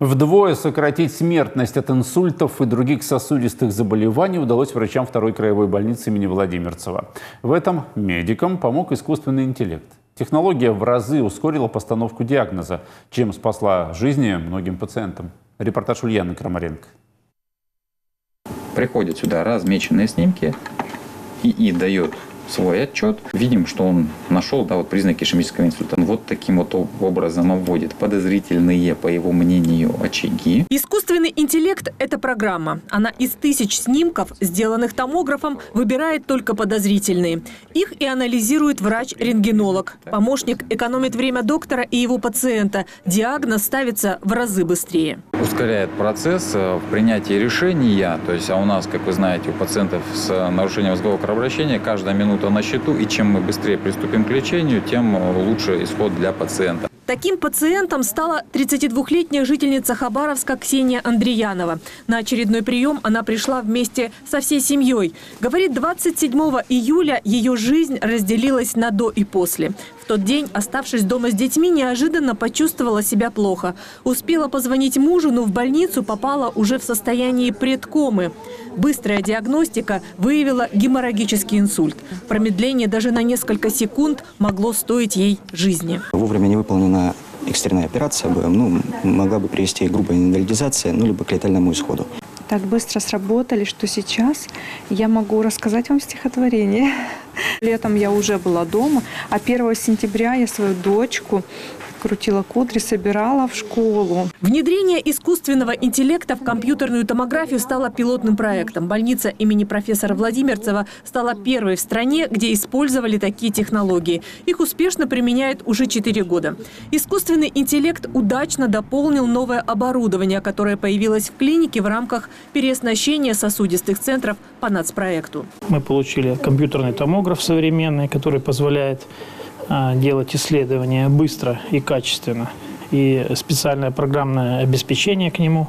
Вдвое сократить смертность от инсультов и других сосудистых заболеваний удалось врачам 2-й краевой больницы имени Владимирцева. В этом медикам помог искусственный интеллект. Технология в разы ускорила постановку диагноза, чем спасла жизни многим пациентам. Репортаж Ульяны Крамаренко. Приходят сюда размеченные снимки и дает свой отчет. Видим, что он нашел признаки ишемического инсульта. Он вот таким вот образом обводит подозрительные, по его мнению, очаги. Искусственный интеллект – это программа. Она из тысяч снимков, сделанных томографом, выбирает только подозрительные. Их и анализирует врач-рентгенолог. Помощник экономит время доктора и его пациента. Диагноз ставится в разы быстрее. Ускоряет процесс принятия решения. То есть, а у нас, как вы знаете, у пациентов с нарушением мозгового кровообращения каждая минута на счету, и чем мы быстрее приступим к лечению, тем лучше исход для пациента. Таким пациентом стала 32-летняя жительница Хабаровска Ксения Андреянова. На очередной прием она пришла вместе со всей семьей. Говорит, 27 июля ее жизнь разделилась на «до» и «после». В тот день, оставшись дома с детьми, неожиданно почувствовала себя плохо. Успела позвонить мужу, но в больницу попала уже в состоянии предкомы. Быстрая диагностика выявила геморрагический инсульт. Промедление даже на несколько секунд могло стоить ей жизни. Вовремя не выполнена экстренная операция могла бы привести к грубой инвалидизации, либо к летальному исходу. Так быстро сработали, что сейчас я могу рассказать вам стихотворение. Летом я уже была дома, а 1 сентября я свою дочку крутила кудри, собирала в школу. Внедрение искусственного интеллекта в компьютерную томографию стало пилотным проектом. Больница имени профессора Владимирцева стала первой в стране, где использовали такие технологии. Их успешно применяют уже 4 года. Искусственный интеллект удачно дополнил новое оборудование, которое появилось в клинике в рамках переоснащения сосудистых центров по нацпроекту. Мы получили компьютерный томограф современный, который позволяет делать исследования быстро и качественно. И специальное программное обеспечение к нему,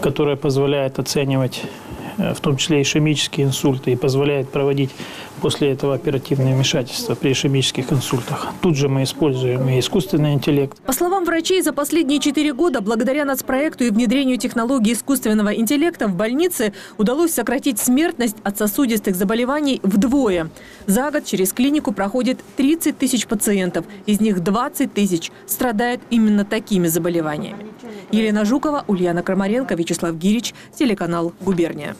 которое позволяет оценивать в том числе ишемические инсульты и позволяет проводить после этого оперативное вмешательство при ишемических инсультах. Тут же мы используем и искусственный интеллект. По словам врачей, за последние 4 года благодаря нацпроекту и внедрению технологий искусственного интеллекта в больнице удалось сократить смертность от сосудистых заболеваний вдвое. За год через клинику проходит 30 тысяч пациентов. Из них 20 тысяч страдают именно такими заболеваниями. Елена Жукова, Ульяна Крамаренко, Вячеслав Гирич, телеканал «Губерния».